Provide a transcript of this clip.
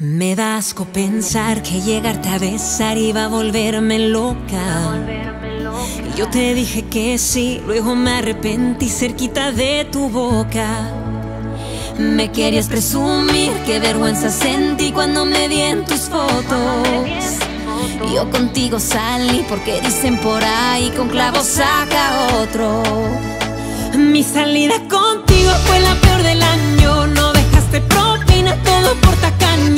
Me da asco pensar que llegarte a besar iba a volverme loca. Y yo te dije que sí, luego me arrepentí cerquita de tu boca. Me querías presumir, qué vergüenza sentí cuando me vi en tus fotos. Yo contigo salí porque dicen por ahí, con clavos saca otro. Mi salida contigo fue la peor del año, no dejaste propina, todo por tacaño.